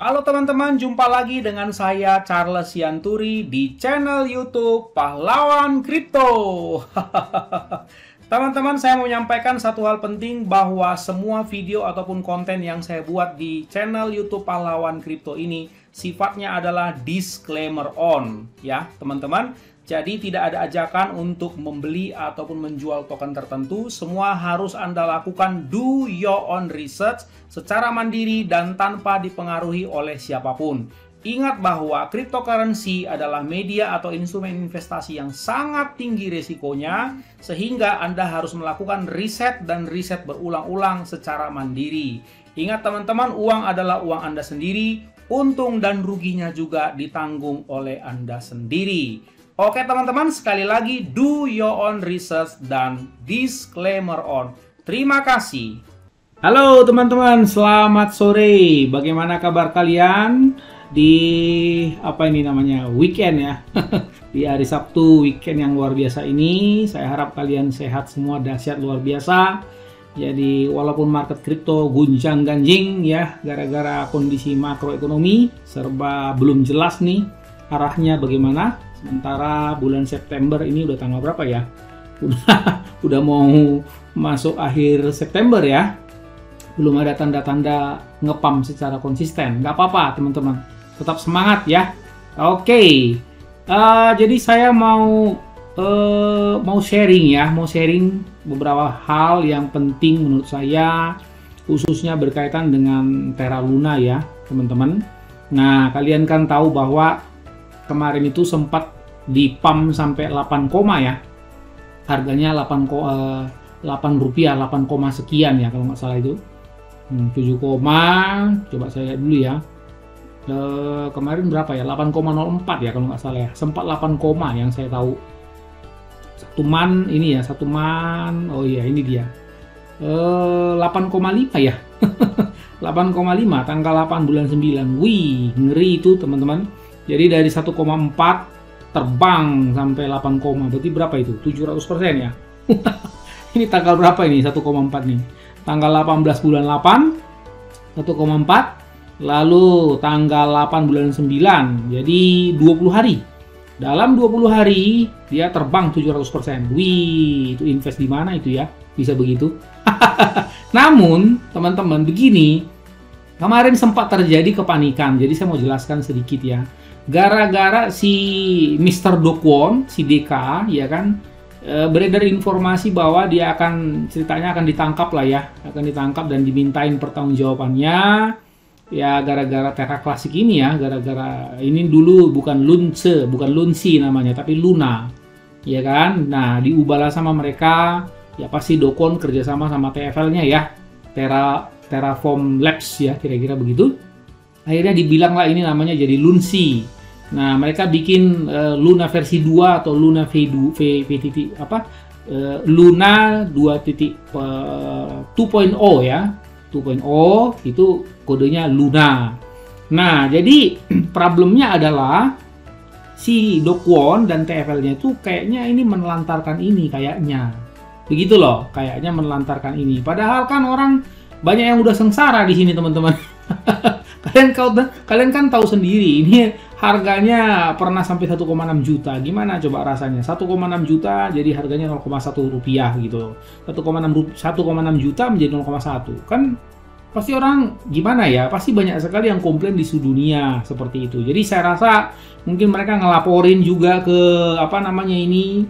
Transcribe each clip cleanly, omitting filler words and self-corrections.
Halo teman-teman, jumpa lagi dengan saya Charles Sianturi di channel YouTube Pahlawan Crypto. Teman-teman, saya mau menyampaikan satu hal penting bahwa semua video ataupun konten yang saya buat di channel YouTube Pahlawan Crypto ini sifatnya adalah disclaimer on, ya teman-teman. Jadi tidak ada ajakan untuk membeli ataupun menjual token tertentu. Semua harus Anda lakukan do your own research secara mandiri dan tanpa dipengaruhi oleh siapapun. Ingat bahwa cryptocurrency adalah media atau instrumen investasi yang sangat tinggi resikonya, sehingga Anda harus melakukan riset dan riset berulang-ulang secara mandiri. Ingat teman-teman, uang adalah uang Anda sendiri, untung dan ruginya juga ditanggung oleh Anda sendiri. Oke teman-teman, sekali lagi do your own research dan disclaimer on. Terima kasih. Halo teman-teman, selamat sore. Bagaimana kabar kalian? Di apa ini namanya weekend ya, di hari Sabtu weekend yang luar biasa ini. Saya harap kalian sehat semua, dahsyat luar biasa. Jadi walaupun market kripto gunjang ganjing ya, gara-gara kondisi makroekonomi serba belum jelas nih arahnya bagaimana. Sementara bulan September ini udah tanggal berapa ya, udah mau masuk akhir September ya, belum ada tanda-tanda ngepump secara konsisten. Nggak apa-apa teman-teman, tetap semangat ya. Oke. Jadi saya mau sharing ya, beberapa hal yang penting menurut saya, khususnya berkaitan dengan Terra Luna ya, teman-teman. Nah, kalian kan tahu bahwa kemarin itu sempat dipump sampai 8 koma ya. Harganya 8 rupiah, 8 koma sekian ya kalau nggak salah itu. 7 koma, coba saya lihat dulu ya. Kemarin berapa ya, 8,04 ya kalau nggak salah ya, sempat 8 koma yang saya tahu. Satu man, oh iya ini dia, 8,5 ya. 8,5 tanggal 8 bulan 9. Wih, ngeri itu teman-teman. Jadi dari 1,4 terbang sampai 8 koma, berarti berapa itu, 700% ya. Ini tanggal berapa ini 1,4 nih, tanggal 18 bulan 8 1,4, lalu tanggal 8 bulan 9, jadi 20 hari. Dalam 20 hari dia terbang 700%. Wih, itu invest di mana itu ya? Bisa begitu. Namun, teman-teman, begini. Kemarin sempat terjadi kepanikan. Jadi saya mau jelaskan sedikit ya. Gara-gara si Mr. Do Kwon, si DK ya kan, beredar informasi bahwa dia akan, ceritanya akan ditangkap lah ya, akan ditangkap dan dimintain pertanggungjawabannya. Ya gara-gara Terra klasik ini ya, gara-gara ini dulu bukan LUNC namanya, tapi Luna ya kan. Nah diubahlah sama mereka ya, pasti Do Kwon kerjasama sama TFL nya ya, Terra Terraform Labs ya, kira-kira begitu. Akhirnya dibilang lah ini namanya jadi LUNC. Nah mereka bikin Luna versi 2 atau Luna Luna 2.0 ya, 2.0 itu kodenya Luna. Nah, jadi problemnya adalah si Do Kwon dan TFL-nya itu kayaknya ini menelantarkan ini kayaknya. Begitu loh, kayaknya menelantarkan ini. Padahal kan orang banyak yang udah sengsara di sini, teman-teman. kalian kan tahu sendiri ini harganya pernah sampai 1,6 juta. Gimana coba rasanya? 1,6 juta jadi harganya 0,1 rupiah gitu. 1,6 juta menjadi 0,1. Kan pasti orang gimana ya? Pasti banyak sekali yang komplain di seluruh dunia seperti itu. Jadi saya rasa mungkin mereka ngelaporin juga ke apa namanya ini,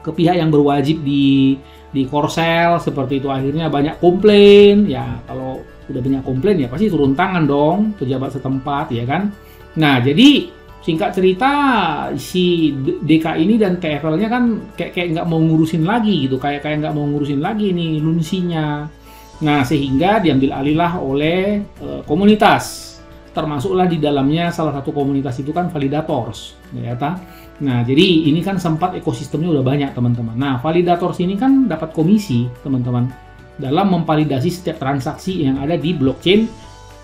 ke pihak yang berwajib di Korsel seperti itu. Akhirnya banyak komplain ya. Kalau udah banyak komplain ya pasti turun tangan dong pejabat setempat ya kan. Nah jadi singkat cerita si DK ini dan TFL nya kan kayak nggak mau ngurusin lagi gitu, kayak nggak mau ngurusin lagi nih lunsinya. Nah sehingga diambil alihlah oleh komunitas, termasuklah di dalamnya salah satu komunitas itu kan validators ya. Nah jadi ini kan sempat ekosistemnya udah banyak teman-teman. Nah validators ini kan dapat komisi teman-teman dalam memvalidasi setiap transaksi yang ada di blockchain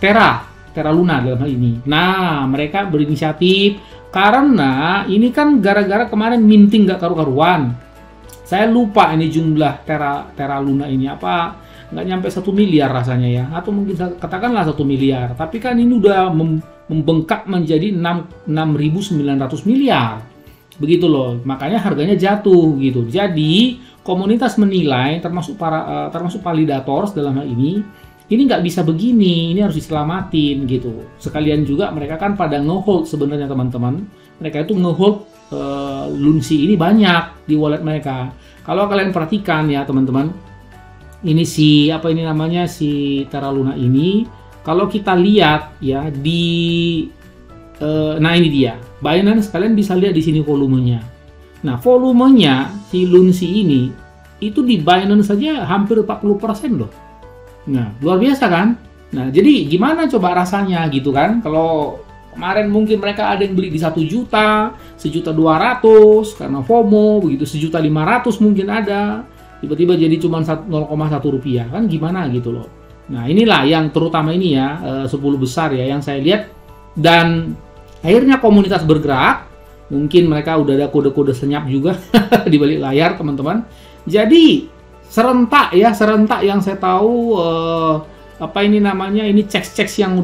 Terra Luna dalam hal ini. Nah, mereka berinisiatif karena ini kan gara-gara kemarin minting nggak karu-karuan. Saya lupa ini jumlah Terra Luna ini apa nggak nyampe 1 miliar rasanya ya, atau mungkin katakanlah 1 miliar, tapi kan ini udah membengkak menjadi 6.900 miliar begitu loh, makanya harganya jatuh gitu. Jadi komunitas menilai, termasuk para termasuk validators dalam hal ini nggak bisa begini, ini harus diselamatin gitu. Sekalian juga mereka kan pada ngehold sebenarnya teman-teman, mereka itu ngehold LUNC ini banyak di wallet mereka. Kalau kalian perhatikan ya teman-teman, ini si apa ini namanya si Terra Luna ini, kalau kita lihat ya di nah ini dia Binance, kalian bisa lihat di sini volumenya. Nah volumenya si LUNC ini itu di Binance saja hampir 40% loh. Nah luar biasa kan. Nah jadi gimana coba rasanya gitu kan, kalau kemarin mungkin mereka ada yang beli di 1 juta, 1.200.000 karena FOMO begitu, 1.500.000 mungkin ada, tiba-tiba jadi cuma 0,1 rupiah kan, gimana gitu loh. Nah inilah yang terutama ini ya 10 besar ya yang saya lihat, dan akhirnya komunitas bergerak. Mungkin mereka udah ada kode-kode senyap juga di balik layar teman-teman. Jadi serentak yang saya tahu apa ini namanya, ini ceks-ceks yang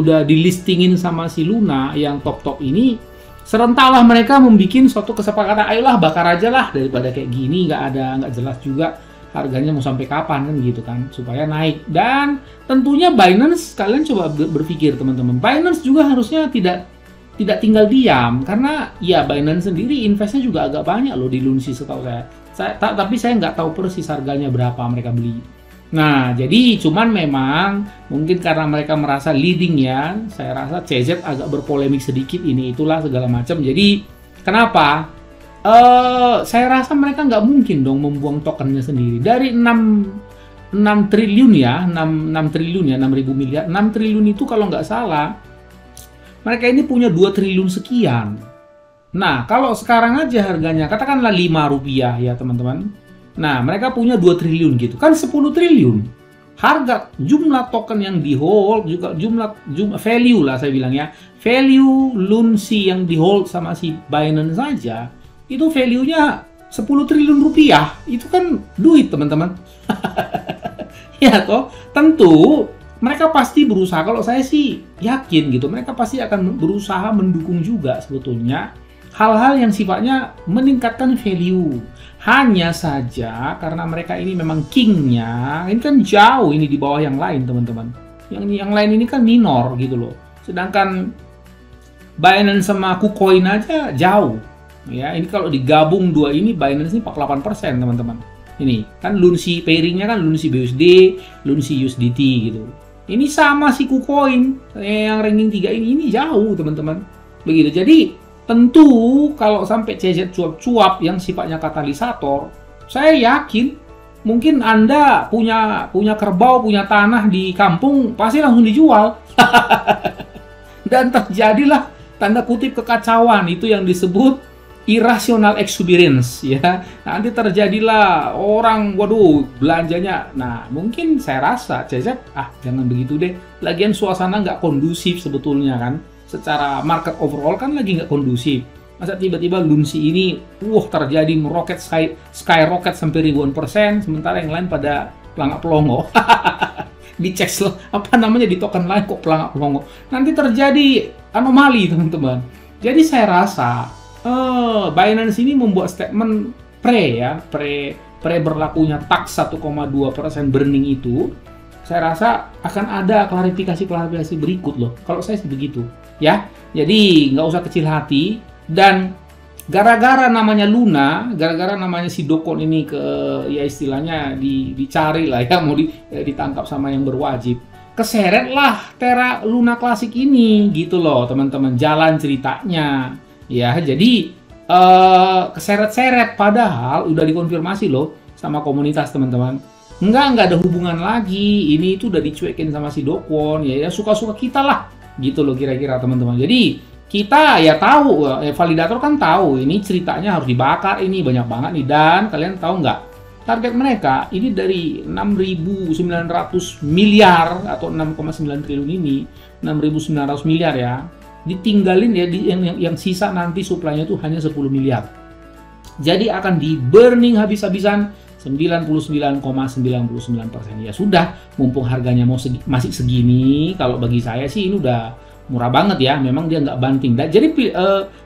udah dilistingin sama si Luna yang top-top ini, serentaklah mereka membuat suatu kesepakatan, ayolah bakar aja lah, daripada kayak gini nggak jelas juga harganya mau sampai kapan kan gitu kan, supaya naik. Dan tentunya Binance, kalian coba berpikir teman-teman, Binance juga harusnya tidak tinggal diam, karena ya Binance sendiri investnya juga agak banyak loh di LUNC setahu saya tapi saya nggak tahu persis harganya berapa mereka beli. Nah jadi cuman memang mungkin karena mereka merasa leading ya, saya rasa CZ agak berpolemik sedikit ini itulah segala macam. Jadi kenapa? Saya rasa mereka nggak mungkin dong membuang tokennya sendiri dari 6 triliun ya, 6 triliun ya, 6.000 miliar, 6 triliun itu kalau nggak salah mereka ini punya 2 triliun sekian. Nah, kalau sekarang aja harganya katakanlah 5 rupiah ya teman-teman. Nah, mereka punya 2 triliun gitu. Kan 10 triliun. Harga jumlah token yang di hold juga, jumlah value lah saya bilang ya. Value LUNC yang di hold sama si Binance saja itu value-nya 10 triliun rupiah. Itu kan duit, teman-teman. Ya toh, tentu mereka pasti berusaha, kalau saya sih yakin gitu, mereka pasti akan berusaha mendukung juga sebetulnya hal-hal yang sifatnya meningkatkan value. Hanya saja karena mereka ini memang kingnya, ini kan jauh ini di bawah yang lain teman-teman. Yang lain ini kan minor gitu loh. Sedangkan Binance sama KuCoin aja jauh. Ya, ini kalau digabung dua ini, Binance ini 48% teman-teman. Ini kan LUNC pairingnya kan LUNC BUSD, LUNC USDT gitu. Ini sama si KuCoin yang ranking 3 ini jauh teman-teman begitu. Jadi tentu kalau sampai CZ cuap-cuap yang sifatnya katalisator, saya yakin mungkin Anda punya kerbau, punya tanah di kampung, pasti langsung dijual. Dan terjadilah tanda kutip kekacauan, itu yang disebut irrational exuberance ya. Nanti terjadilah orang waduh belanjanya. Nah mungkin saya rasa CZ jangan begitu deh, lagian suasana nggak kondusif sebetulnya kan, secara market overall kan lagi nggak kondusif, masa tiba-tiba LUNC ini terjadi meroket skyrocket sampai 1000%, sementara yang lain pada pelangak pelongo. Dicek apa namanya di token lain kok pelangak pelongo, nanti terjadi anomali teman-teman. Jadi saya rasa Binance ini membuat statement pre berlakunya tax 1,2% burning itu, saya rasa akan ada klarifikasi berikut loh, kalau saya sih begitu ya. Jadi nggak usah kecil hati, dan gara-gara namanya Luna, gara-gara namanya si Do Kwon ini ke ya istilahnya dicari lah ya, mau ditangkap sama yang berwajib, keseretlah Terra Luna klasik ini gitu loh teman-teman, jalan ceritanya. Ya, jadi keseret-seret, padahal udah dikonfirmasi loh sama komunitas teman-teman. Nggak ada hubungan lagi, ini itu udah dicuekin sama si Do Kwon, ya suka-suka kita lah gitu loh kira-kira teman-teman. Jadi kita ya tahu, validator kan tahu ini ceritanya harus dibakar, ini banyak banget nih. Dan kalian tahu nggak target mereka ini dari 6.900 miliar atau 6,9 triliun ini, 6.900 miliar ya, ditinggalin ya yang sisa nanti suplainya itu hanya 10 miliar. Jadi akan di burning habis-habisan 99,99%. Ya sudah, mumpung harganya mau masih segini, kalau bagi saya sih ini udah murah banget ya. Memang dia nggak banting. Dan jadi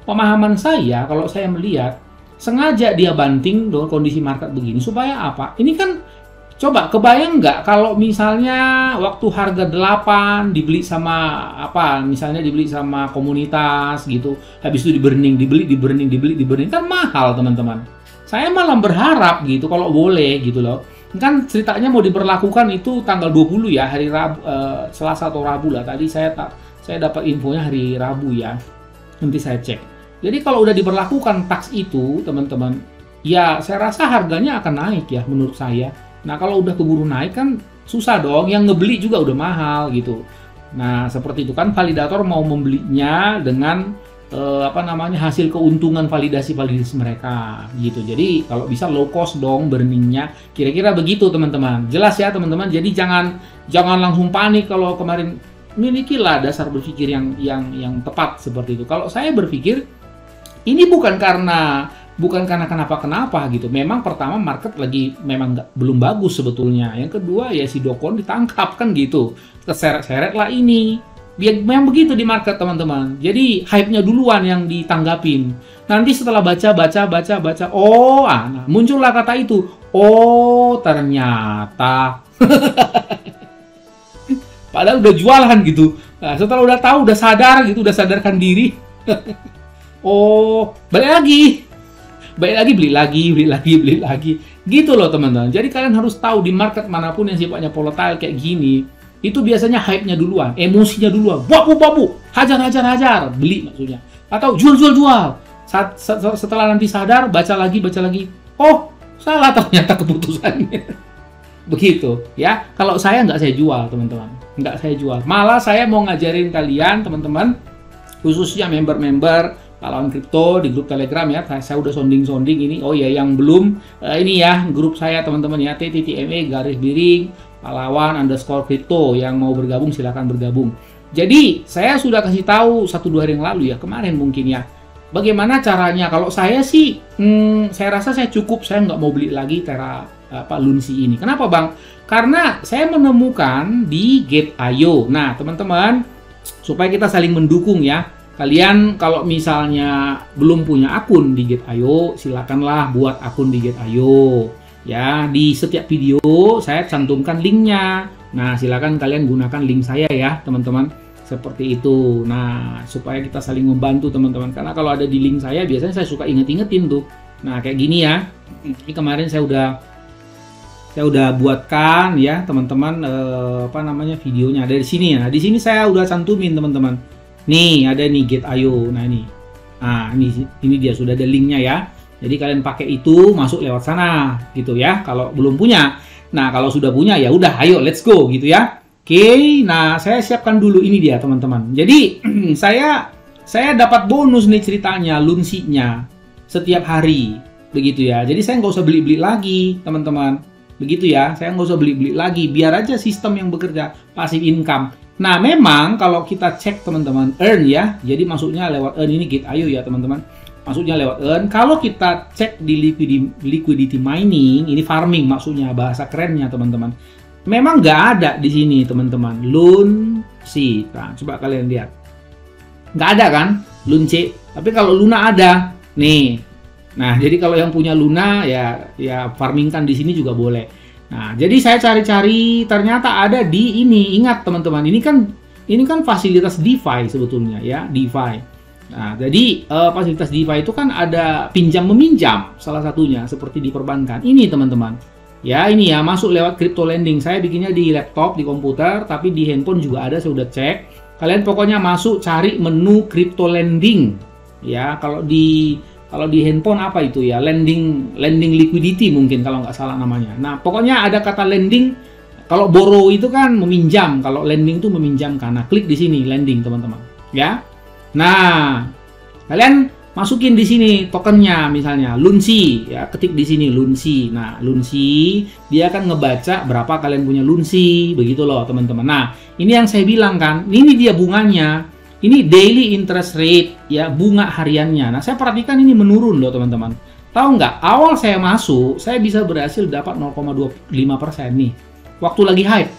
pemahaman saya, kalau saya melihat sengaja dia banting dengan kondisi market begini supaya apa? Ini kan coba kebayang nggak kalau misalnya waktu harga 8 dibeli sama apa? Misalnya dibeli sama komunitas gitu. Habis itu di burning, dibeli kan mahal, teman-teman. Saya malah berharap gitu kalau boleh gitu loh. Kan ceritanya mau diberlakukan itu tanggal 20 ya, hari Rabu, Selasa atau Rabu lah. Tadi saya dapat infonya hari Rabu ya. Nanti saya cek. Jadi kalau udah diberlakukan tax itu, teman-teman, ya saya rasa harganya akan naik ya menurut saya. Nah, kalau udah keburu naik kan susah dong, yang ngebeli juga udah mahal gitu. Nah, seperti itu kan validator mau membelinya dengan apa namanya hasil keuntungan validasi mereka gitu. Jadi kalau bisa low cost dong burningnya, kira-kira begitu teman-teman. Jelas ya teman-teman. Jadi jangan langsung panik kalau kemarin. Milikilah dasar berpikir yang tepat seperti itu. Kalau saya berpikir ini bukan karena kenapa gitu. Memang pertama market lagi memang belum bagus sebetulnya. Yang kedua ya si Do Kwon ditangkap kan gitu, keseret-seret lah ini. Dia memang begitu di market teman-teman. Jadi hype-nya duluan yang ditanggapin. Nanti setelah baca, oh, nah, muncullah kata itu. Oh, ternyata. Padahal udah jualan gitu. Nah, setelah udah tahu, udah sadar gitu, udah sadarkan diri. Oh, balik lagi, beli lagi. Gitu loh teman-teman. Jadi kalian harus tahu di market manapun yang sifatnya volatile kayak gini. Itu biasanya hype-nya duluan, emosinya duluan, bapu, hajar, beli maksudnya. Atau jual. Setelah nanti sadar, baca lagi. Oh, salah ternyata keputusannya. Begitu, ya. Kalau saya nggak saya jual, teman-teman. Nggak saya jual. Malah saya mau ngajarin kalian, teman-teman, khususnya member-member Pahlawan Crypto di grup Telegram ya, saya udah sounding ini. Oh ya, yang belum ini ya grup saya teman-teman ya, ttme/, pahlawan_crypto, yang mau bergabung silahkan bergabung. Jadi saya sudah kasih tahu 1-2 hari yang lalu ya, kemarin mungkin ya, bagaimana caranya. Kalau saya sih, saya rasa saya cukup, saya nggak mau beli lagi Terra LUNC ini. Kenapa bang? Karena saya menemukan di Gate.io. Nah teman-teman, supaya kita saling mendukung ya. Kalian kalau misalnya belum punya akun di Gate.io, silakanlah buat akun di Gate.io ya. Di setiap video saya cantumkan linknya. Nah, silakan kalian gunakan link saya ya, teman-teman. Seperti itu. Nah, supaya kita saling membantu, teman-teman. Karena kalau ada di link saya, biasanya saya suka inget-ingetin tuh. Nah, kayak gini ya. Ini kemarin saya udah buatkan ya, teman-teman. Apa namanya videonya? Ada di sini ya. Di sini saya udah cantumin, teman-teman. Nih ada nih Gate.io. Nah ini, ini dia sudah ada linknya ya. Jadi kalian pakai itu, masuk lewat sana gitu ya. Kalau belum punya, nah kalau sudah punya ya udah, ayo let's go gitu ya. Oke, nah saya siapkan dulu ini dia teman-teman. Jadi saya dapat bonus nih ceritanya, LUNC-nya setiap hari begitu ya. Jadi saya nggak usah beli-beli lagi teman-teman, begitu ya. Saya nggak usah beli-beli lagi, biar aja sistem yang bekerja, passive income. Nah, memang kalau kita cek teman-teman earn ya, jadi masuknya lewat earn ini Gate.io ya teman-teman. Masuknya lewat earn. Kalau kita cek di liquidity mining, ini farming maksudnya, bahasa kerennya teman-teman. Memang nggak ada di sini teman-teman. LUNC, nah, coba kalian lihat. Nggak ada kan, LUNC. Tapi kalau Luna ada, nih. Nah, jadi kalau yang punya Luna ya farmingkan di sini juga boleh. Nah, jadi saya cari-cari, ternyata ada di ini. Ingat teman-teman, ini kan fasilitas DeFi sebetulnya ya, DeFi. Nah, jadi fasilitas DeFi itu kan ada pinjam meminjam salah satunya seperti di perbankan. Ini teman-teman. Ya, ini ya masuk lewat crypto lending. Saya bikinnya di laptop, di komputer, tapi di handphone juga ada, saya udah cek. Kalian pokoknya masuk cari menu crypto lending. Ya, kalau di handphone apa itu ya, lending liquidity mungkin kalau nggak salah namanya. Nah pokoknya ada kata lending. Kalau borrow itu kan meminjam, kalau lending itu meminjamkan. Nah klik di sini lending teman-teman ya. Nah kalian masukin di sini tokennya, misalnya LUNC ya, ketik di sini LUNC. Nah LUNC dia akan ngebaca berapa kalian punya LUNC, begitu loh teman-teman. Nah ini yang saya bilang kan, ini dia bunganya. Ini daily interest rate ya, bunga hariannya. Nah, saya perhatikan ini menurun loh teman-teman. Tahu nggak, awal saya masuk, saya bisa berhasil dapat 0,25% nih. Waktu lagi hype.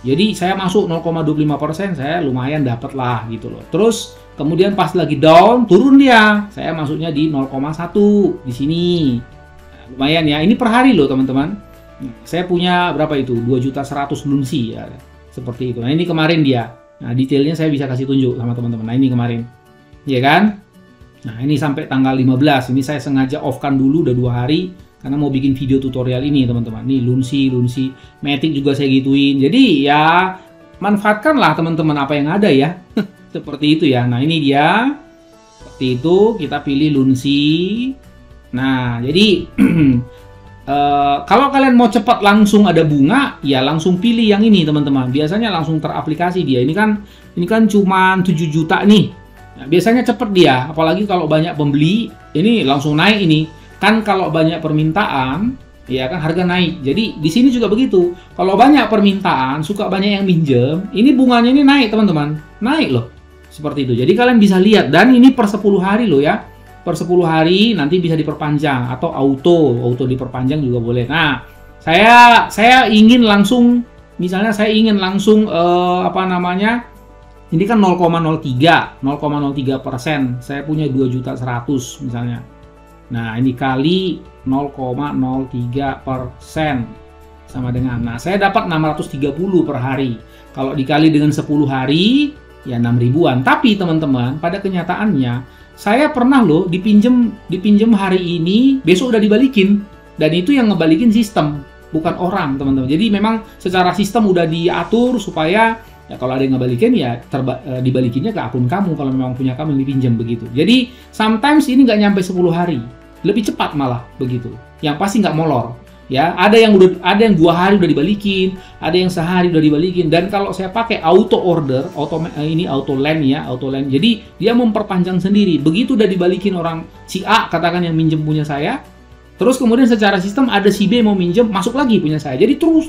Jadi saya masuk 0,25%, saya lumayan dapat lah gitu loh. Terus kemudian pas lagi down, turun dia. Saya masuknya di 0,1 di sini. Nah, lumayan ya, ini per hari loh teman-teman. Saya punya berapa itu? 2.100.000 LUNC ya. Seperti itu. Nah ini kemarin dia. Nah detailnya saya bisa kasih tunjuk sama teman-teman. Nah ini kemarin. Ya kan? Nah ini sampai tanggal 15, ini saya sengaja off-kan dulu udah 2 hari karena mau bikin video tutorial ini teman-teman. Nih LUNC, Matic juga saya gituin. Jadi ya manfaatkanlah teman-teman apa yang ada ya. Seperti itu ya. Nah ini dia. Seperti itu kita pilih LUNC. Nah jadi kalau kalian mau cepat langsung ada bunga, ya langsung pilih yang ini teman-teman. Biasanya langsung teraplikasi dia. Ini kan cuman 7 juta nih. Nah, biasanya cepet dia, apalagi kalau banyak pembeli, ini langsung naik ini. Kan kalau banyak permintaan, ya kan harga naik. Jadi di sini juga begitu. Kalau banyak permintaan, suka banyak yang minjem, ini bunganya ini naik teman-teman. Naik loh, seperti itu. Jadi kalian bisa lihat, dan ini per 10 hari loh ya. Per 10 hari nanti bisa diperpanjang, atau auto diperpanjang juga boleh. Nah, saya ingin langsung, misalnya saya ingin langsung, ini kan 0,03%. Saya punya 2.100.000 misalnya. Nah ini kali 0,03% sama dengan. Nah saya dapat 630 per hari. Kalau dikali dengan 10 hari ya 6.000-an. Tapi teman-teman pada kenyataannya saya pernah loh dipinjem hari ini, besok udah dibalikin. Dan itu yang ngebalikin sistem, bukan orang teman-teman. Jadi memang secara sistem udah diatur supaya ya kalau ada yang ngebalikin ya dibalikinnya ke akun kamu kalau memang punya kamu yang dipinjam begitu. Jadi sometimes ini nggak nyampe 10 hari, lebih cepat malah begitu. Yang pasti nggak molor ya. Ada yang 2 hari udah dibalikin, ada yang sehari udah dibalikin. Dan kalau saya pakai auto order, auto land. Jadi dia memperpanjang sendiri. Begitu udah dibalikin orang si A katakan yang minjem punya saya. Terus kemudian secara sistem ada si B mau minjem, masuk lagi punya saya. Jadi terus.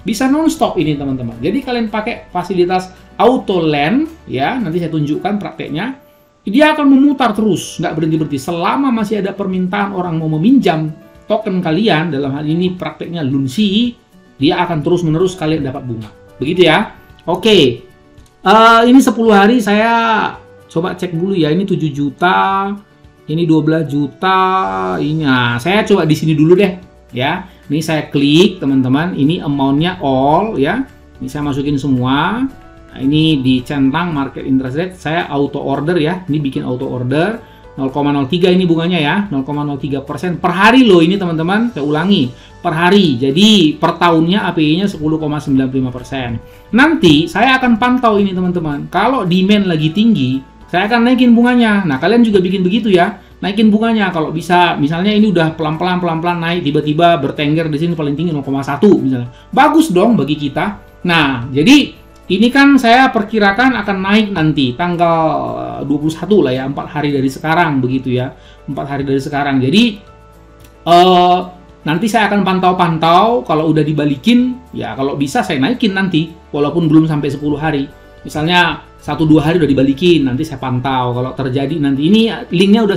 Bisa non-stop ini teman-teman. Jadi kalian pakai fasilitas auto land, ya. Nanti saya tunjukkan prakteknya. Dia akan memutar terus, nggak berhenti-berhenti. Selama masih ada permintaan orang mau meminjam token kalian, dalam hal ini prakteknya LUNC, dia akan terus-menerus kalian dapat bunga. Begitu ya. Oke. Ini 10 hari saya coba cek dulu ya. Ini 7 juta. Ini 12 juta, ini nah, saya coba di sini dulu deh, ya. Ini saya klik, teman-teman. Ini amount-nya all, ya. Ini saya masukin semua. Nah, ini di centang market interest rate, saya auto order ya. Ini bikin auto order 0,03 ini bunganya ya, 0,03% per hari loh ini teman-teman. Saya ulangi per hari. Jadi per tahunnya API-nya 10,95%. Nanti saya akan pantau ini teman-teman. Kalau demand lagi tinggi, saya akan naikin bunganya. Nah, kalian juga bikin begitu ya. Naikin bunganya kalau bisa. Misalnya ini udah pelan-pelan naik, tiba-tiba bertengger di sini paling tinggi 0,1 misalnya. Bagus dong bagi kita. Nah, jadi ini kan saya perkirakan akan naik nanti tanggal 21 lah ya, 4 hari dari sekarang begitu ya. 4 hari dari sekarang. Jadi nanti saya akan pantau-pantau, kalau udah dibalikin ya kalau bisa saya naikin nanti walaupun belum sampai 10 hari. Misalnya 1-2 hari udah dibalikin, nanti saya pantau. Kalau terjadi nanti ini linknya udah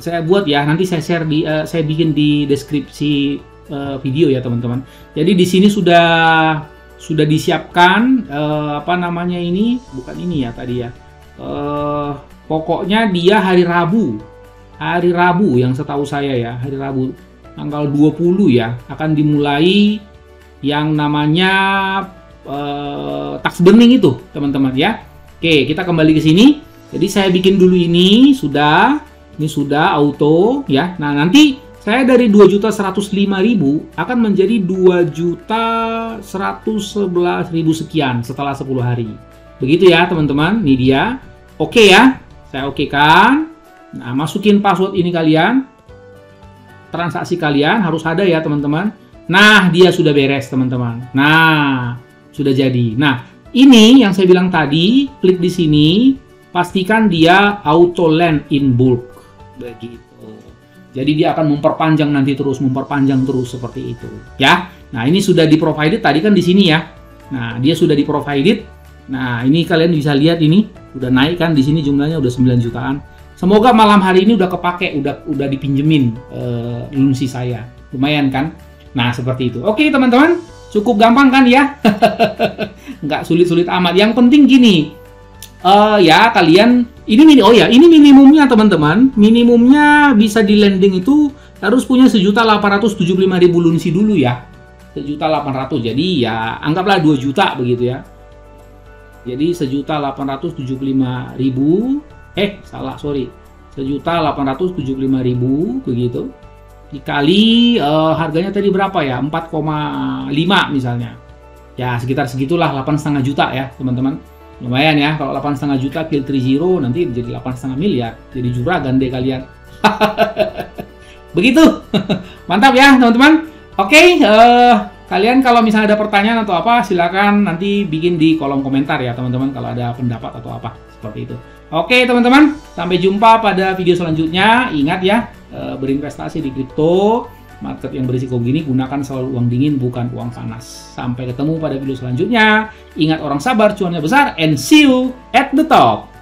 saya buat ya. Nanti saya share di saya bikin di deskripsi video ya teman-teman. Jadi di sini sudah disiapkan bukan ini ya tadi ya. Pokoknya dia hari Rabu yang setahu saya ya, hari Rabu tanggal 20 ya akan dimulai yang namanya tax burning itu teman-teman ya. Oke, kita kembali ke sini. Jadi saya bikin dulu ini sudah auto ya. Nah nanti saya dari 2.105.000 akan menjadi 2.111.000 sekian setelah 10 hari. Begitu ya teman-teman. Ini dia. Oke ya. Saya okekan. Nah masukin password ini kalian. Transaksi kalian harus ada ya teman-teman. Nah dia sudah beres teman-teman. Nah sudah jadi. Nah, ini yang saya bilang tadi, klik di sini, pastikan dia auto land in bulk. Begitu. Jadi dia akan memperpanjang nanti terus seperti itu, ya. Nah, ini sudah di-provided tadi kan di sini ya. Nah, dia sudah di-provided. Nah, ini kalian bisa lihat ini udah naik kan di sini jumlahnya udah 9 jutaan. Semoga malam hari ini udah kepake, udah dipinjemin LUNC saya. Lumayan kan? Nah, seperti itu. Oke, teman-teman, cukup gampang kan ya? Nggak sulit-sulit amat. Yang penting gini, ya kalian ini ini minimumnya teman-teman. Minimumnya bisa di lending itu harus punya 1.875.000 LUNC dulu ya. 1.800.000. Jadi ya anggaplah 2 juta begitu ya. Jadi 1.875.000 sorry 1.875.000 begitu, dikali harganya tadi berapa ya, 4,5 misalnya ya, sekitar segitulah, 8,5 juta ya teman-teman. Lumayan ya, kalau 8,5 juta kill 30 nanti jadi 8,5 miliar, jadi juragan deh kalian. Begitu. Mantap ya teman-teman. Oke, kalian kalau misalnya ada pertanyaan atau apa, silakan nanti bikin di kolom komentar ya teman-teman, kalau ada pendapat atau apa seperti itu. Oke teman-teman, sampai jumpa pada video selanjutnya. Ingat ya, berinvestasi di kripto, market yang berisiko gini, gunakan selalu uang dingin bukan uang panas. Sampai ketemu pada video selanjutnya. Ingat, orang sabar cuannya besar, and see you at the top.